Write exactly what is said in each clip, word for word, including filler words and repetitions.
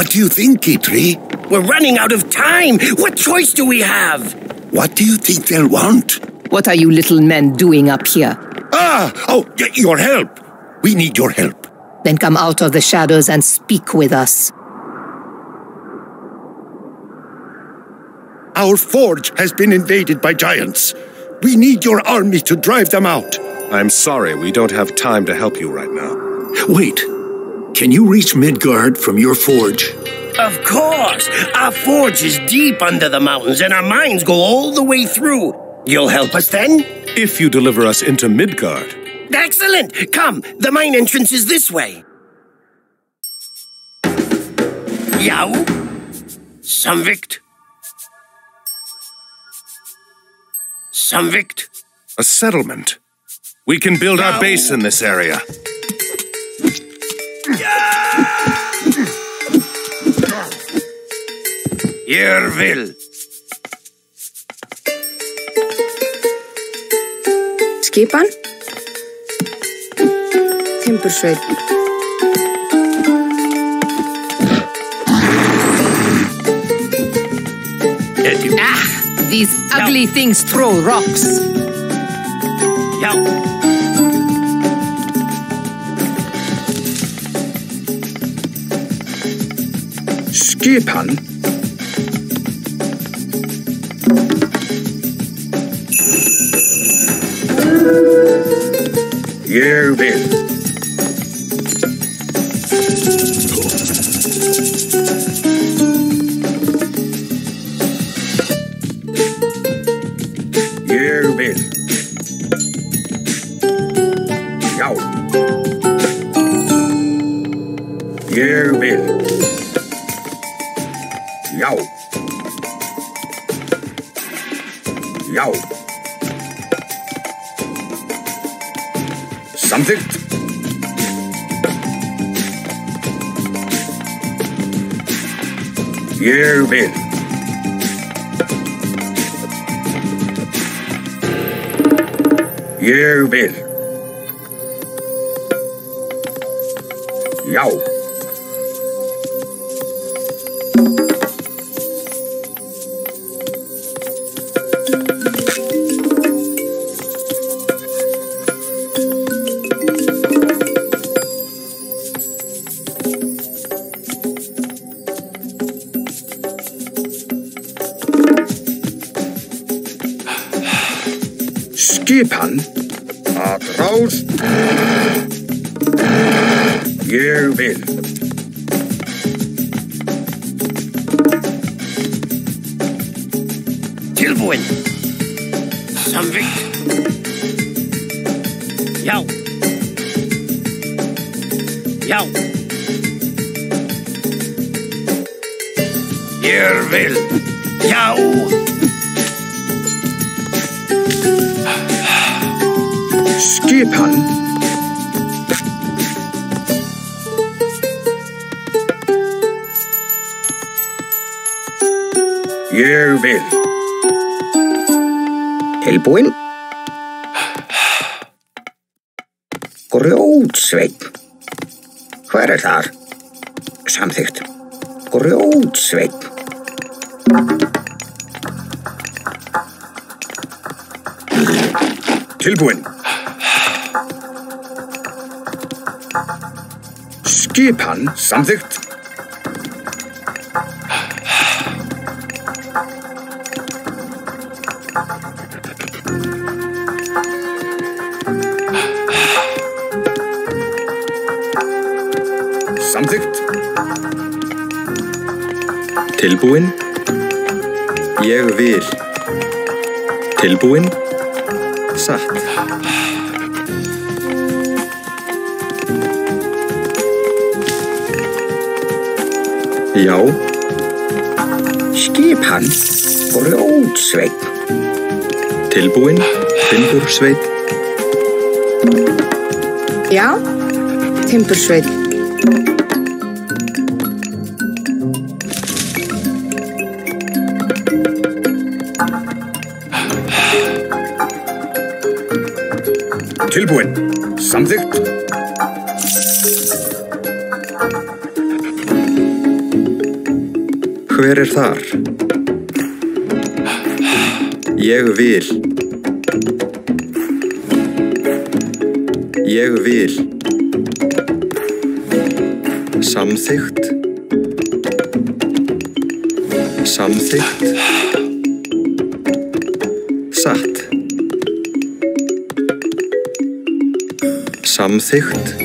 What do you think, Kitri? We're running out of time! What choice do we have? What do you think they'll want? What are you little men doing up here? Ah! Oh, your help! We need your help. Then come out of the shadows and speak with us. Our forge has been invaded by giants. We need your army to drive them out. I'm sorry, we don't have time to help you right now. Wait. Can you reach Midgard from your forge? Of course! Our forge is deep under the mountains, and our mines go all the way through. You'll help us then? If you deliver us into Midgard. Excellent! Come, the mine entrance is this way. Yau? Samvikt? Samvikt? A settlement. We can build Yau. Our base in this area. Yervil. Skipan? Timbersveinn. Ah! These ugly Yau. Things throw rocks. Yau. Skipan. You win. You win. Yau. You win. Yau. Yau. Something? You win. You win. Yau. Skipan. Atros. You win. Tilbuin. Samvik. Yau. Yau. Yervil. Yau. Skipan. Yervil. Tilbuin. Grjótsveinn. Hver er þar? Samþykkt. Grjótsveinn. Tilbuin. Skipan, samþykkt. Samþykkt. Tilbúin. Ég vil. Tilbúin. Satt. Yau. Skipan. Grjótsveinn. Tilbúin. Timbursveinn. Yau. Timbursveinn. Tilbúin. Samþykkt. Hver er þar? Ég vil. Ég vil. Samþykkt. Samþykkt. Satt. Samþykkt.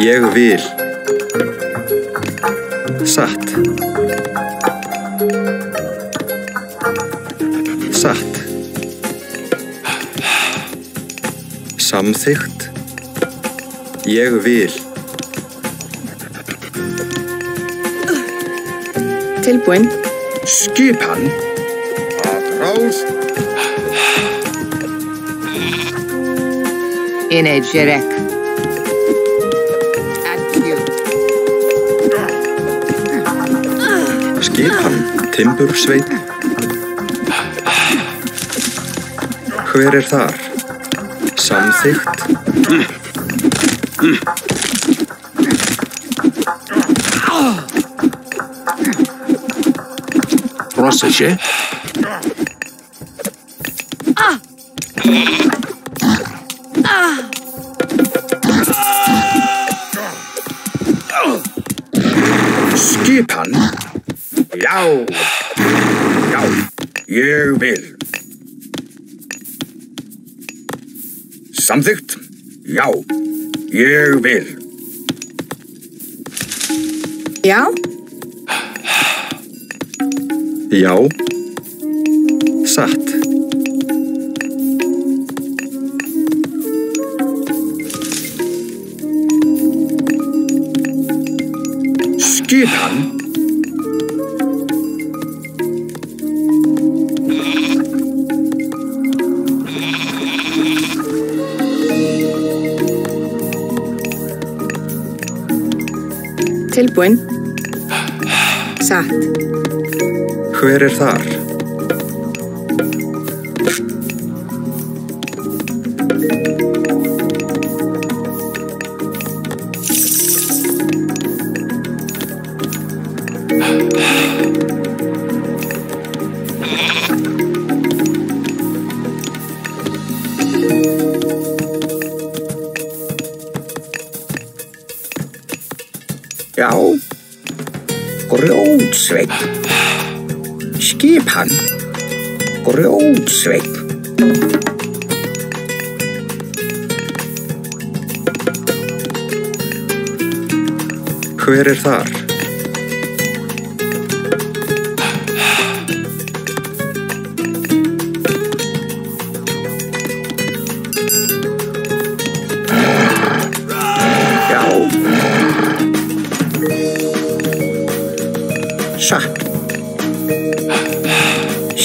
Ég vil. Satt. Satt. Samþykkt. Ég vil. Tilbúin. Skipan. Að ráð. Innegirek. Skipan, timbursveit. Hver er þar? Samþykkt. Brosa sé. Skipan. Já. Já. Ég vil. Samþykkt? Já. Ég vil. Já. Já. Satt. Skipan. Tilbúin. Satt. Hver er þar? Já, grjótsveit. Skipan. Grjótsveit. Hver er þar?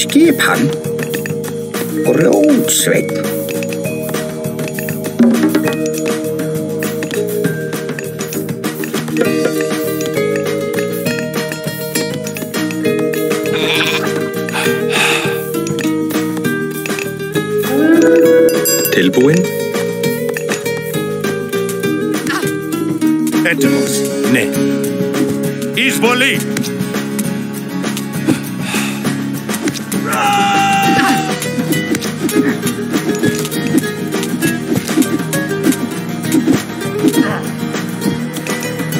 Skipan. Grjótsveit. Tilbúin. Etemos. Ne. Izvoli.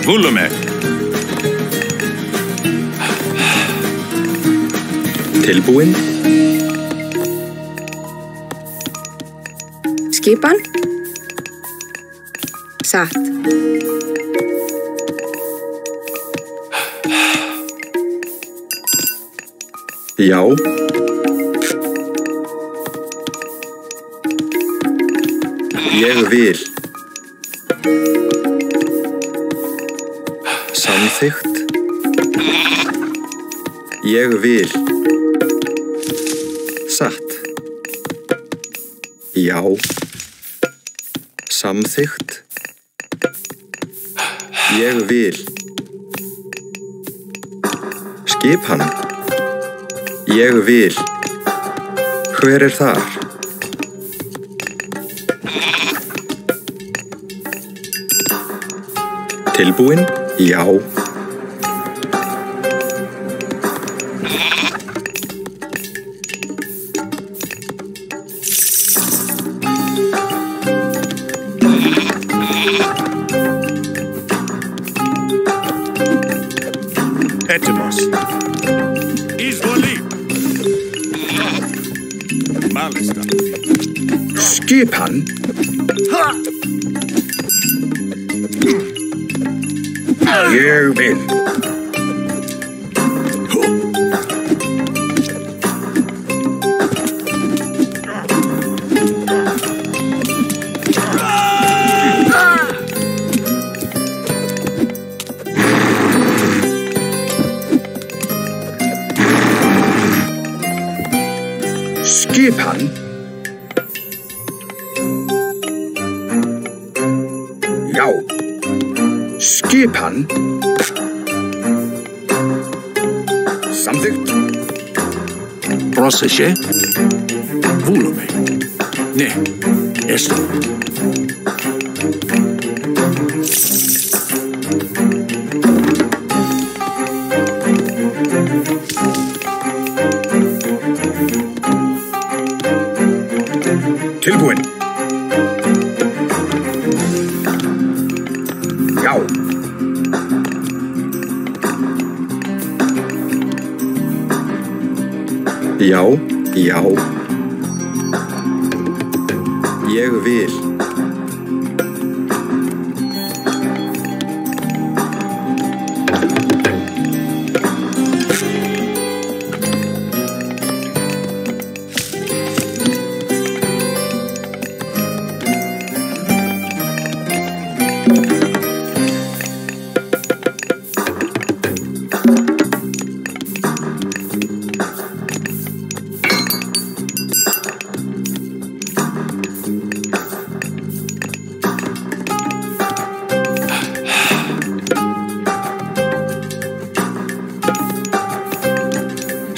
Vulume. Tilbúin. Skipan. Satt. Já. Ég vil. Samþykkt. Ég vil. Satt. Já. Samþykkt. Ég vil. Skipan. Ég vil. Hver er þar? Tilbúinn? Já. Skipan? You win. Skipan? Pan? Something? Proszę się. Wulumy. Nie. Jeszcze. Tilbuin. Jał. Já, já. Ég vil.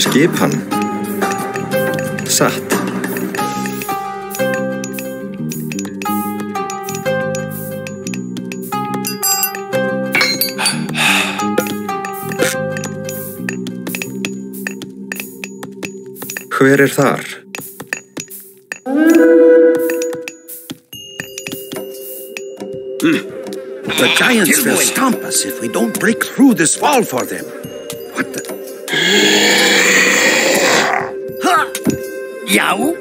Skipan. Satt. Hver er þar? Mm. The giants will stomp us if we don't break through this wall for them. What the... Yow!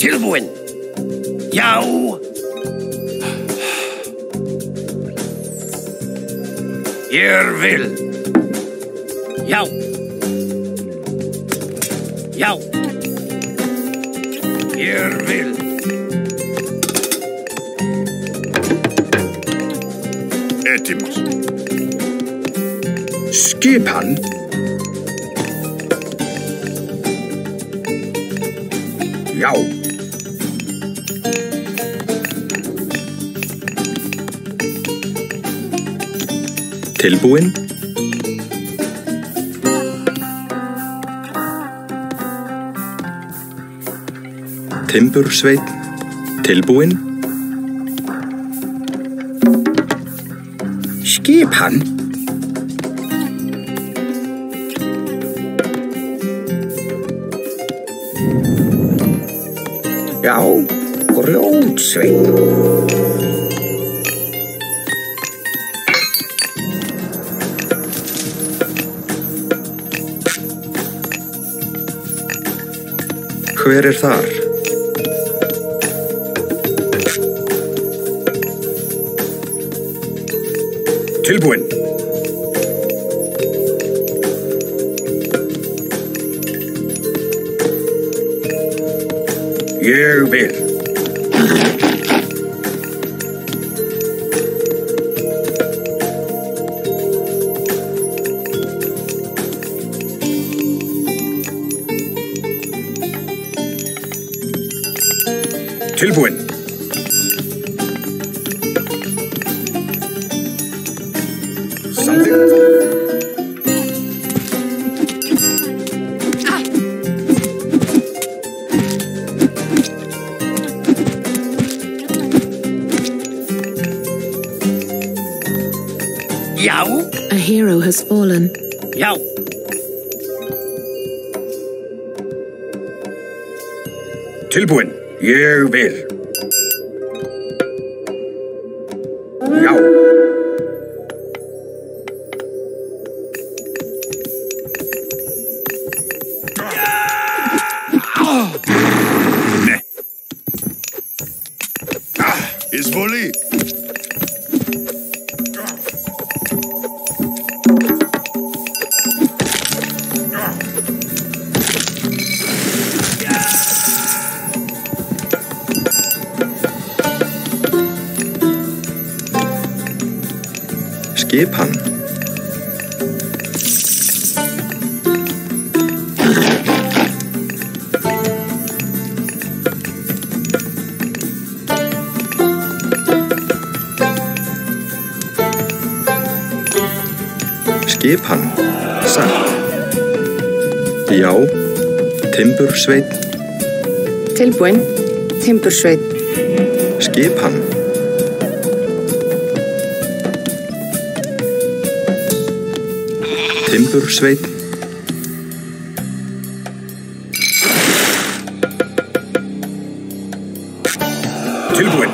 Tilbuin! Yow! Yervil! Yow! Yow! Vil. Etimos. Skipan. Já. Tilbúin. Timbursveit, tilbúinn. Skipan. Já, grjótsveit. Hver er þar? Tilbúinn. Ég vil. Tilbúinn. A hero has fallen. Yow. Tilbuin, you will. Yow. Is volley. Skipan. Skipan. Satt. Já. Timbursveit. Tilbúin. Timbursveit. Skipan. Timbursveit. Tilbúin.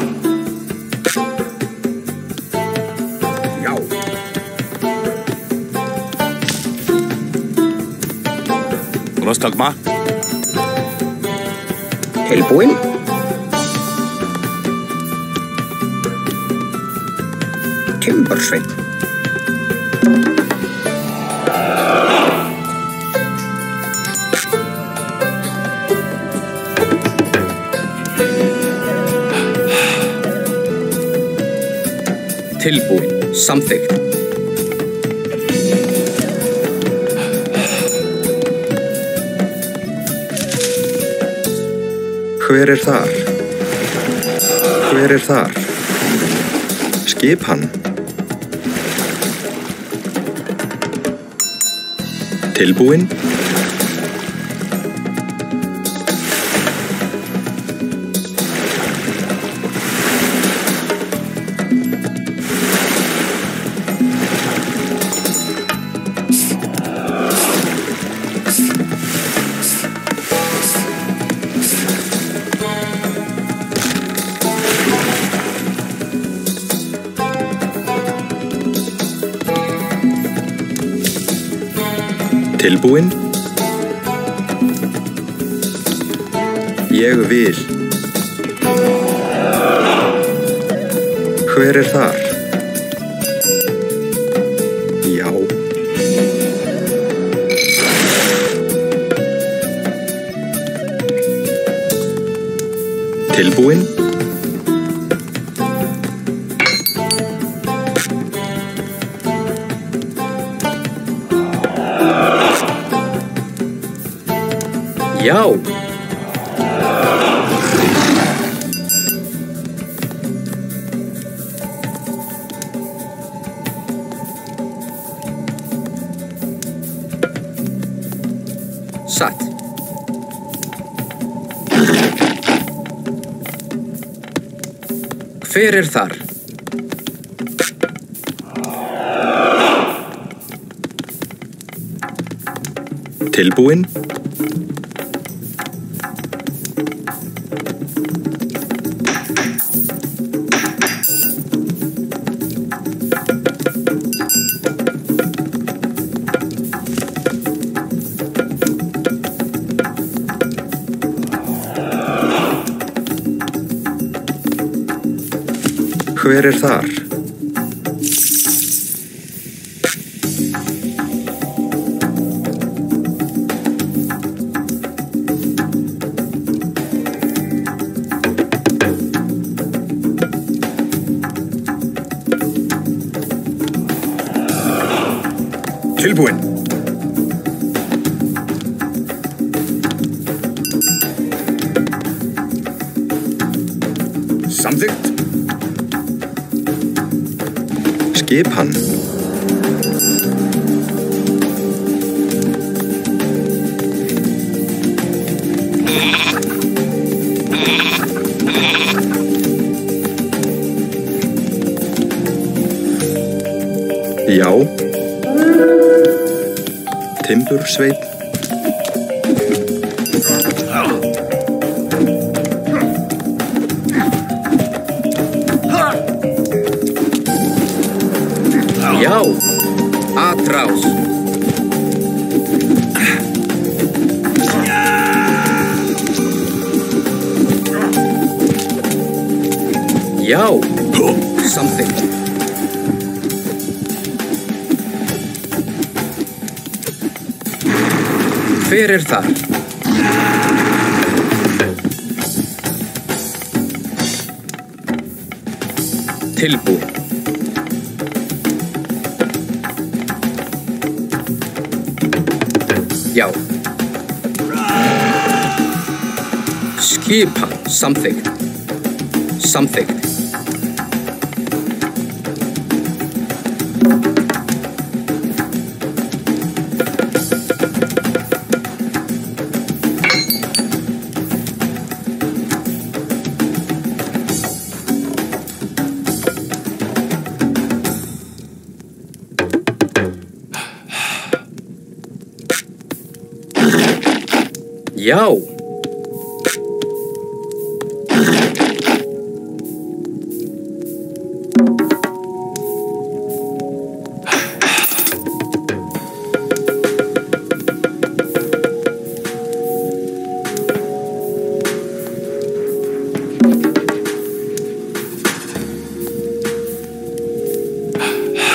Já. Rostagma. Tilbúin. Timbursveit. Tilbúin, samþykkt. Hver er þar? Hver er þar? Skipan. Tilbúin. Tilbúin. Ég vil. Hver er þar? Já. Tilbúin. Já. Satt. Hver er þar? Tilbúin. Hver er þar? Tilbúin. Samþykkt. Skipan. Já, timbursveit, já, atrás, já, something. Hver er þar? Tilbúin. Já. Skipa samþykkt. Samþykkt. Já.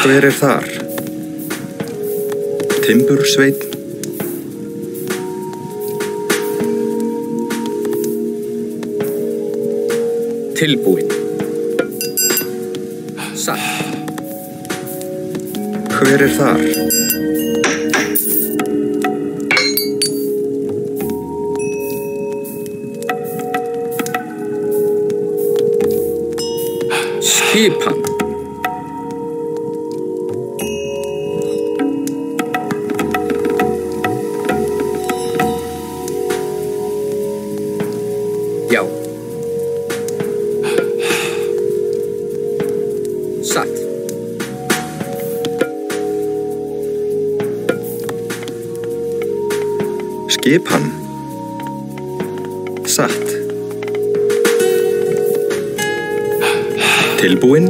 Hver er þar? Timbursveit. Tilbúin. Satt. Hver er þar? Skipan. Já. Satt. Skipan. Satt. Tilbúin.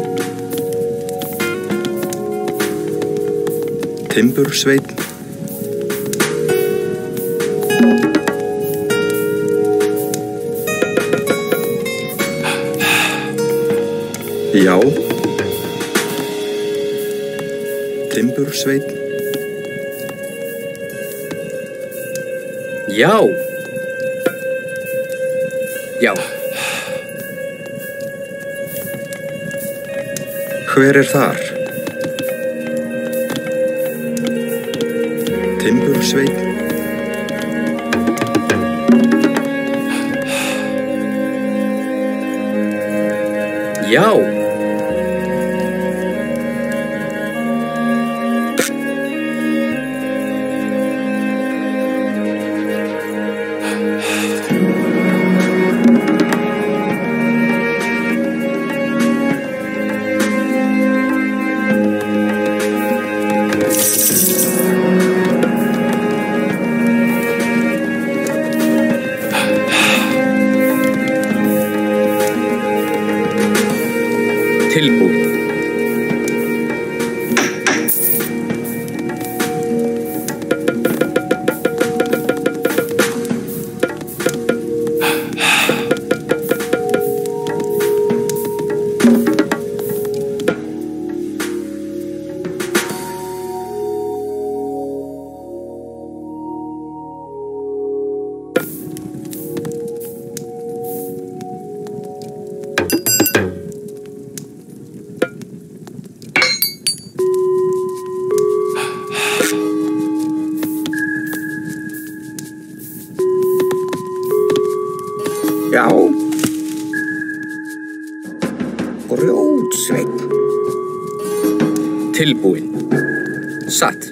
Timbursveit. Já. Timbursveit. Já. Já. Hver er þar? Timbursveit. Já. Já. Grjótsveit. Tilbúin. Satt.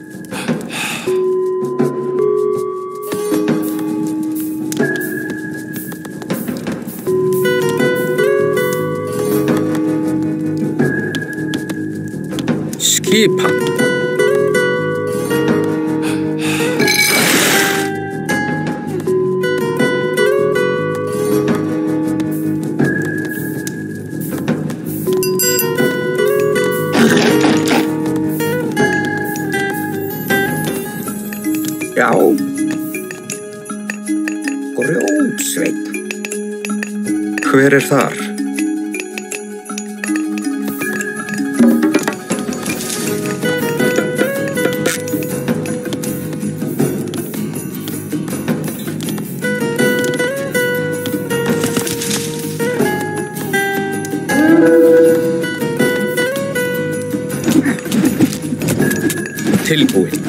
Skipa. Hver er þar? Tilbúin.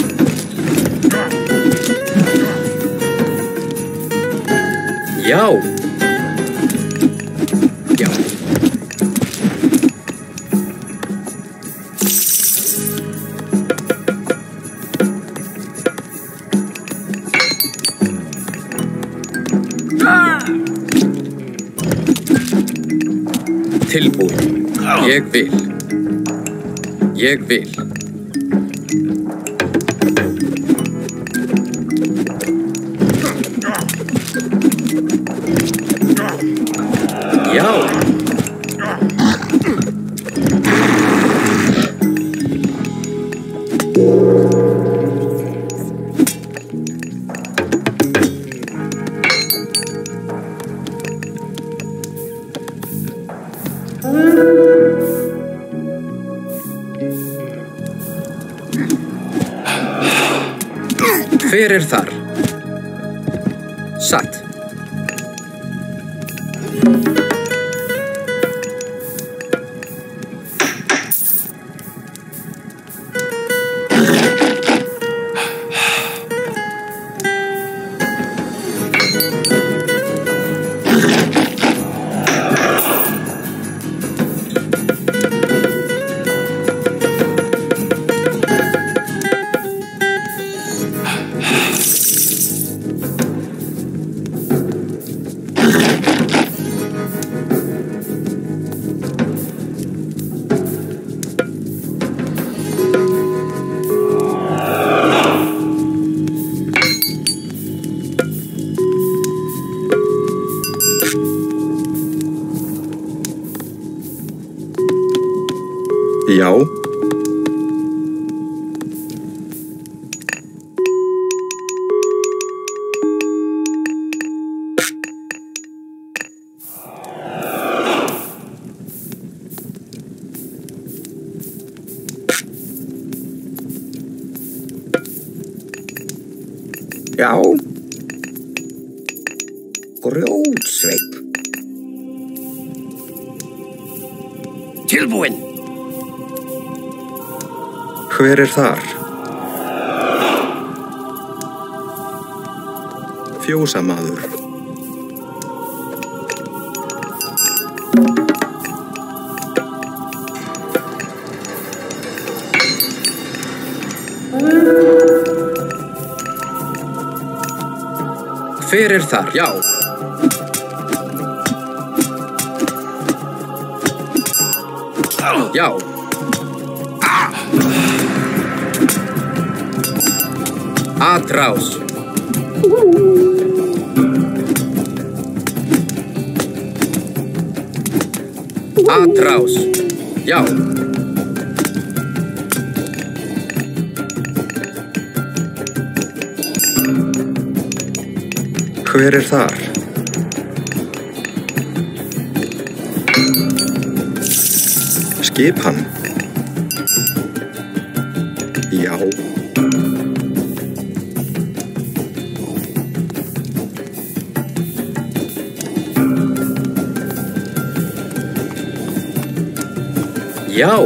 Já. Tilbúin. Ég vil. Ég vil. Já. Hver er þar? Satt. Já. Já. Grjótsveip. Tilbúin. Hver er þar? Fjósamaður. Hver er þar? Já. Já. Atrás. Atrás. Já. Hver er þar? Skipan. Já. Já.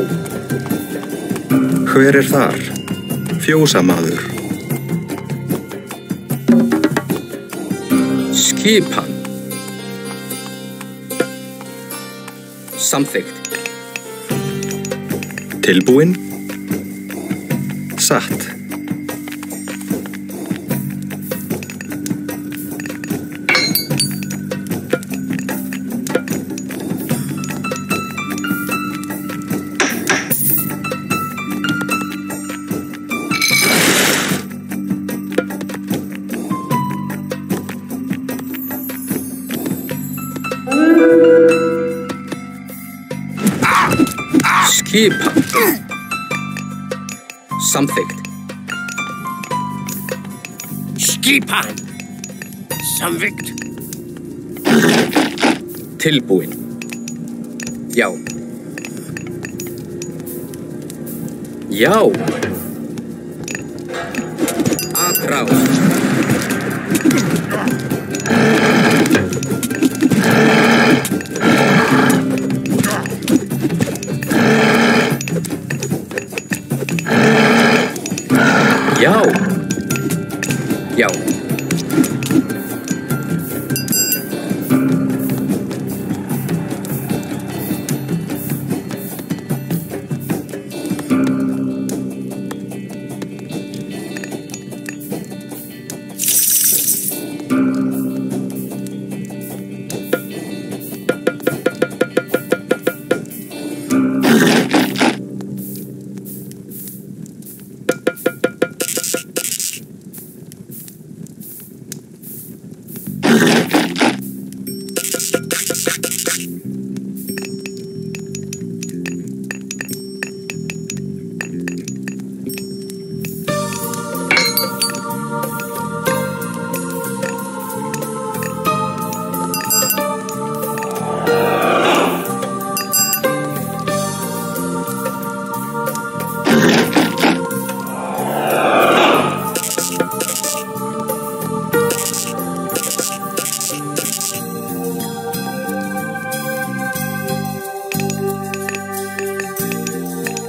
Hver er þar? Fjósamaður. Skipan. Samþykkt. Tilbúin. satt. Skip something. Skip something. Tilbúin. Já. Já. Atrás. Já, já,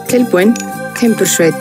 Tilbúin, timbursveit.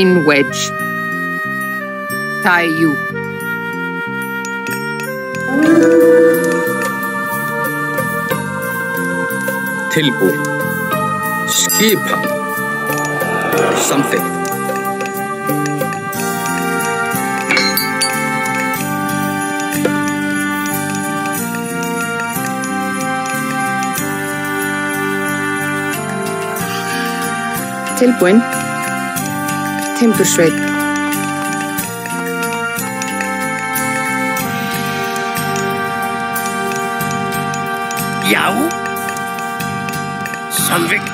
In wedge. Tie you. Tilbúin. Skipa. Something. Tilbúin. Timbursveit. Já, samvikt.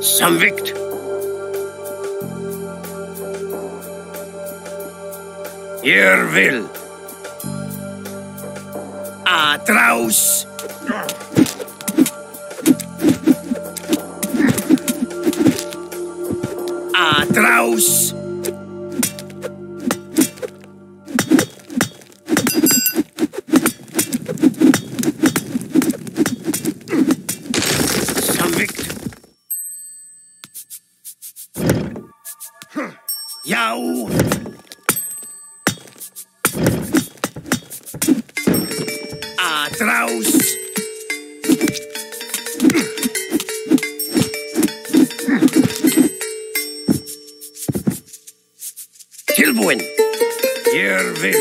Samvikt. Ég vil. Atrás. Atrás. Samvikt. Já. Atrás. Kommt raus! Kilbuen! Ihr will!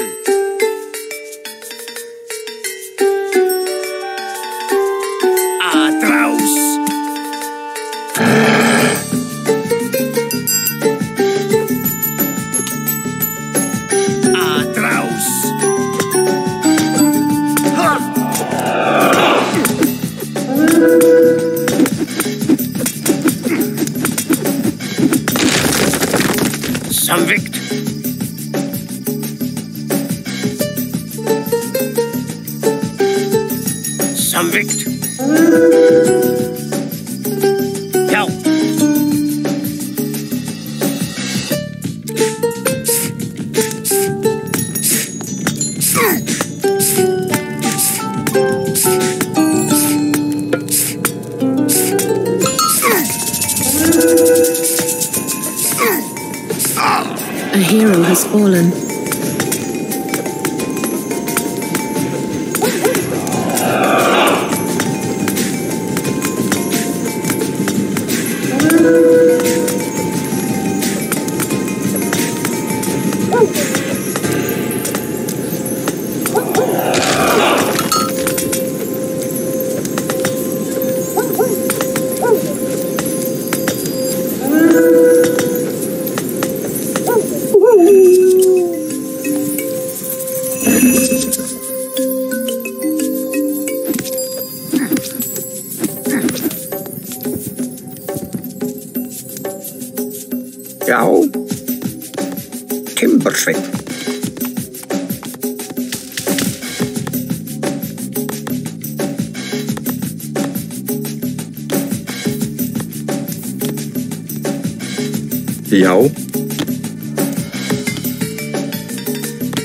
Jou.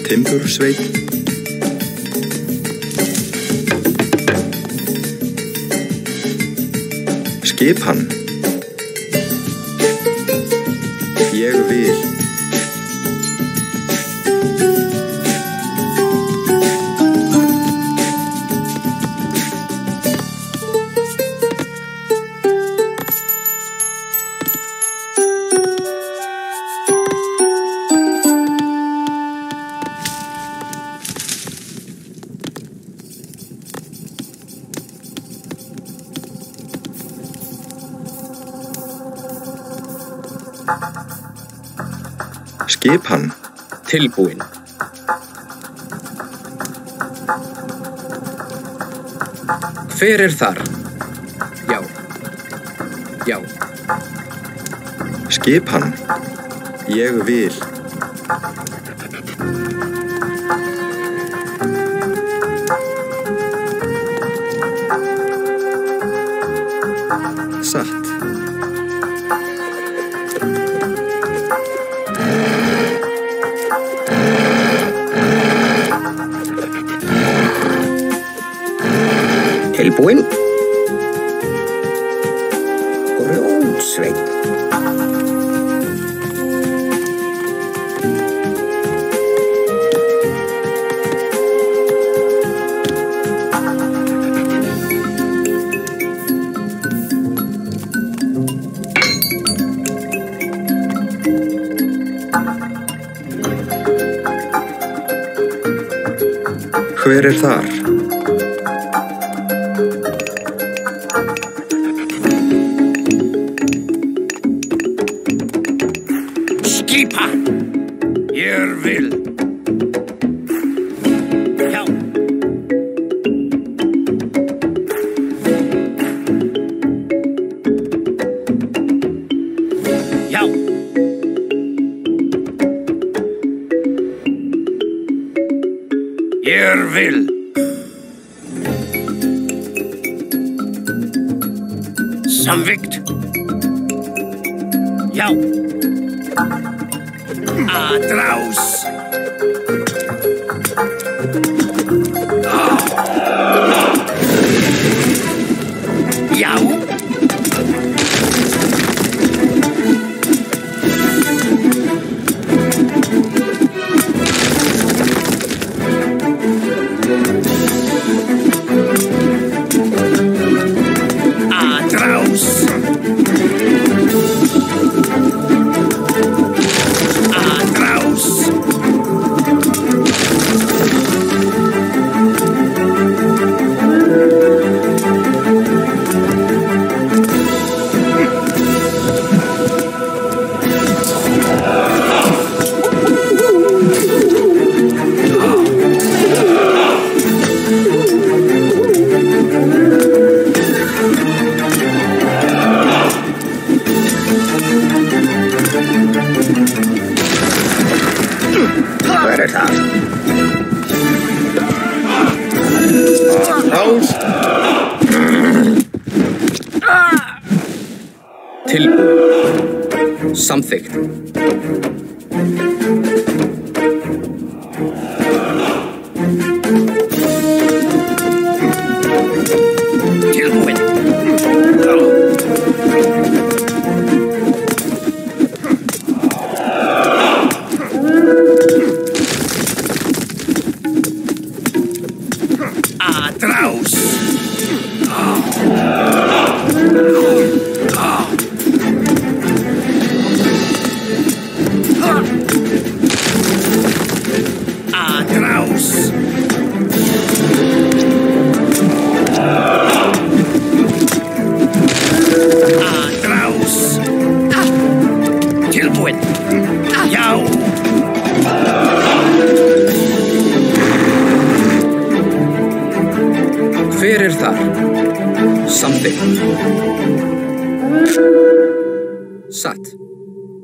Timbersweet. Skip hann. Ég vil. Skipan tilbúin. Hver er þar? Já. Já. Skipan. Ég vil. Tilbúinn. Grjótsveit. Hver er þar? raus. Tilbúið. Samþykkt. Tilbúið.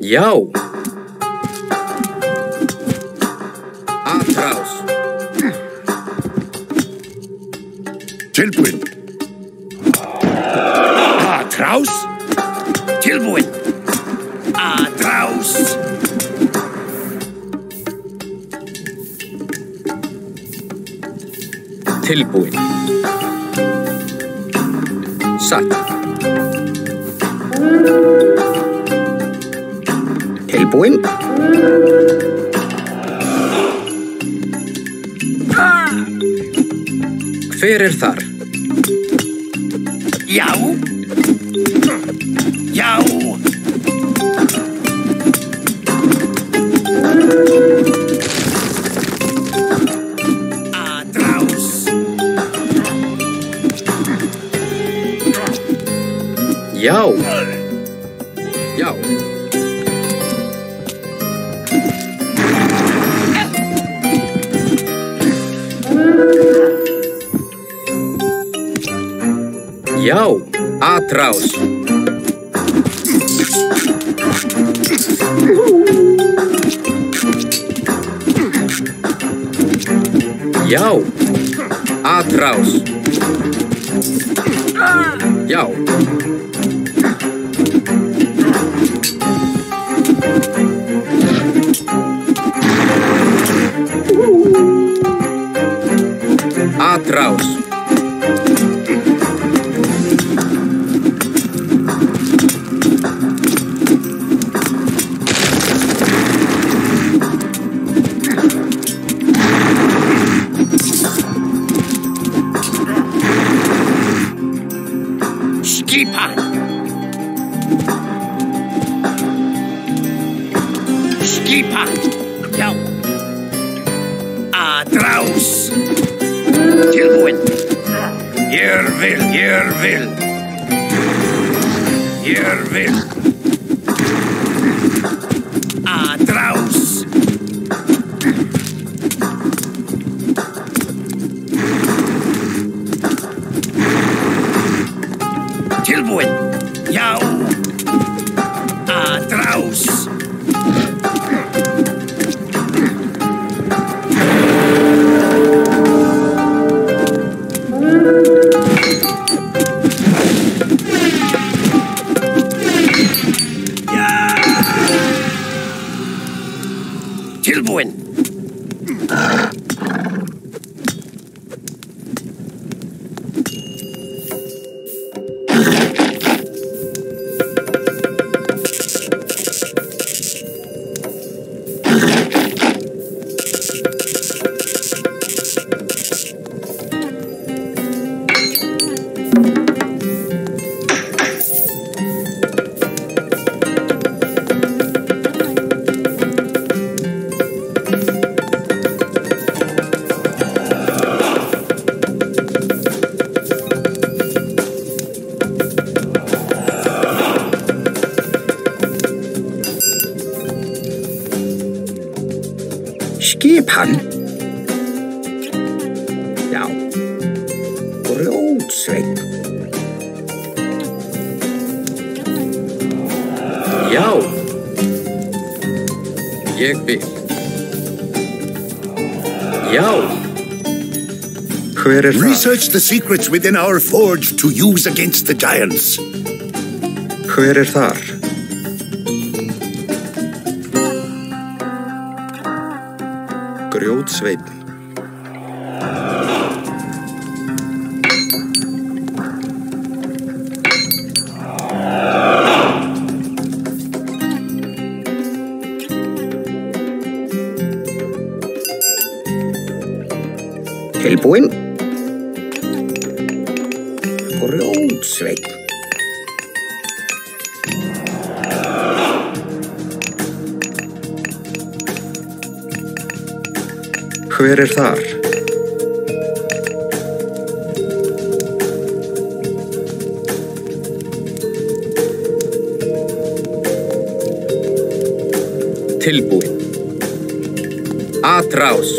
Já! Atrás! Tilbúinn! Atrás! Tilbúinn! Atrás! Tilbúinn! Satt! Tilbúinn. Hver er þar? Já. Já. Atrás. Já. Já. Já, atrás. Já, atrás. Já. Atrás. Já. hver er það? Research the secrets within our forge to use against the giants. Hver er þar? Grjótsveinn. Tilbúinn. Grjótsveinn. Hver er þar? Tilbúinn. Atrás.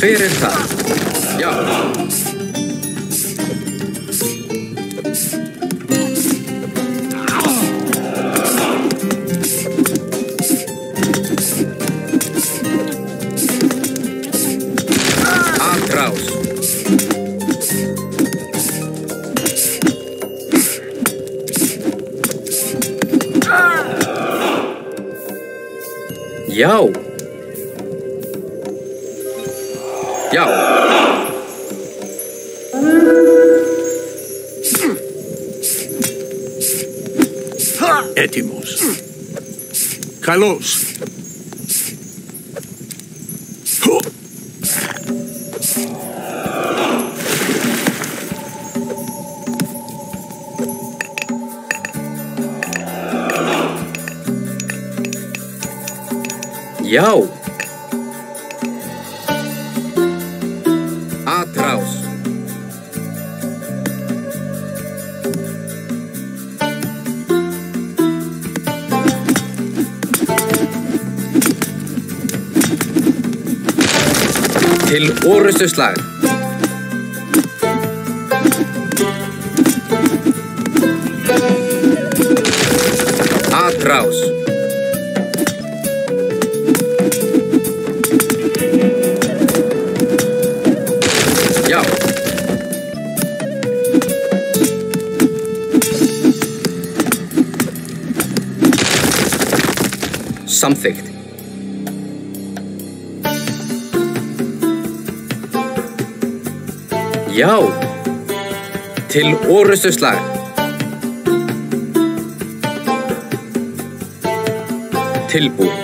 Fyrir það, já. Atrás. Já. Já. Etymos. Καλώς. Já. Til orustuslag. Atrás. Já. Samþykkt. Já, til orustuslag. Tilbúið.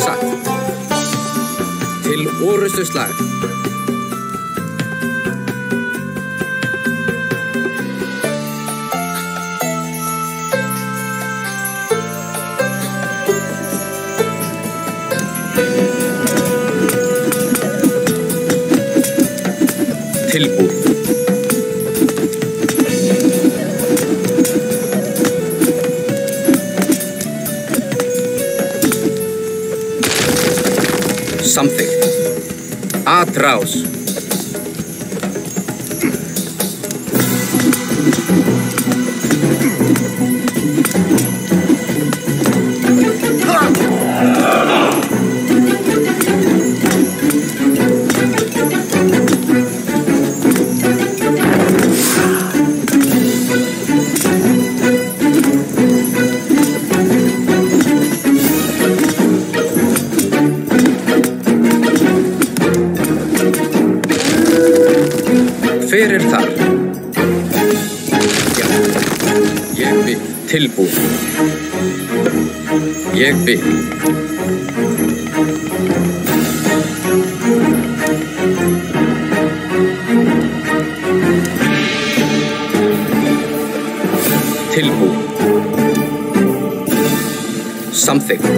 Satt. Til orustuslag. Tilbúið. Samþykkt. Atrás. Hver er þar? Já, ég vil tilbúið. Ég vil. Tilbúið. Samþykkt.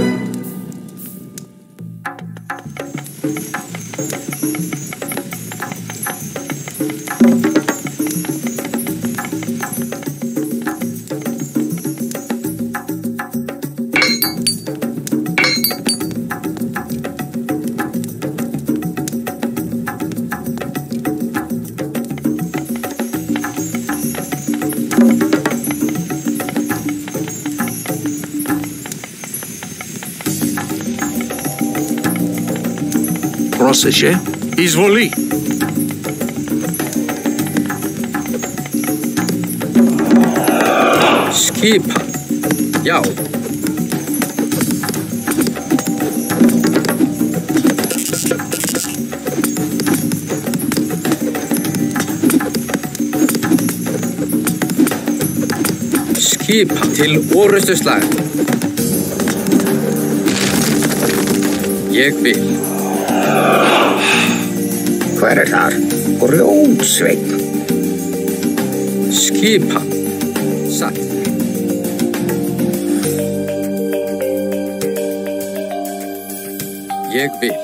πρόσεχε. Εισβολή. Skip. Yao. Skip til orustuslag. Ég vil. Hver er þar? Grjótsveinn. Skipa. Satt. Ég vil.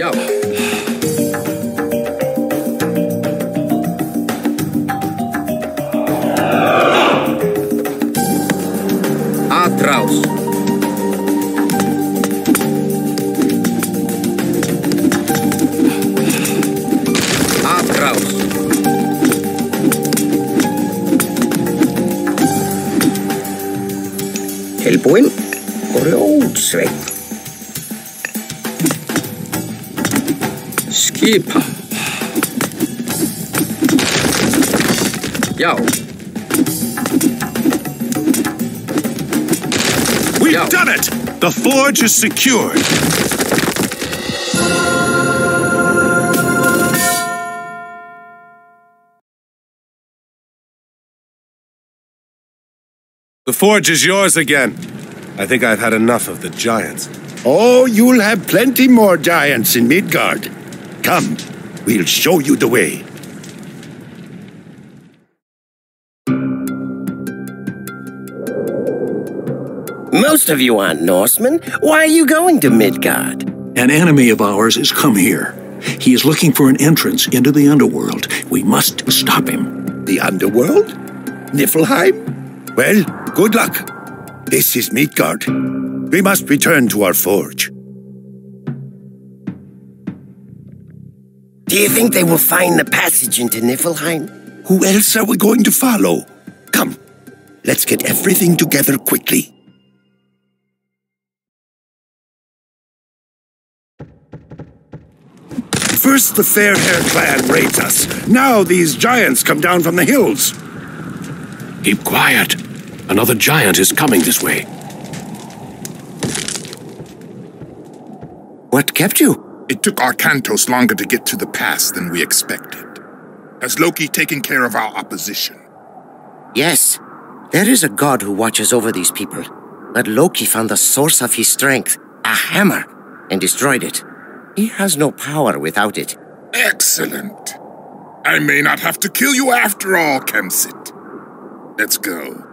Já. Atrás. Tilbúinn, grjótsveinn. Skipa. Já. We've Já. Done it! The forge is secured. The forge is yours again. I think I've had enough of the giants. Oh, you'll have plenty more giants in Midgard. Come, we'll show you the way. Most of you aren't Norsemen. Why are you going to Midgard? An enemy of ours has come here. He is looking for an entrance into the underworld. We must stop him. The underworld? Niflheim? Well, good luck. This is Midgard. We must return to our forge. Do you think they will find the passage into Niflheim? Who else are we going to follow? Come, let's get everything together quickly. First the fair-haired clan raids us. Now these giants come down from the hills. Keep quiet. Another giant is coming this way. What kept you? It took Arkantos longer to get to the pass than we expected. Has Loki taken care of our opposition? Yes. There is a god who watches over these people. But Loki found the source of his strength, a hammer, and destroyed it. He has no power without it. Excellent. I may not have to kill you after all, Kemsit. Let's go.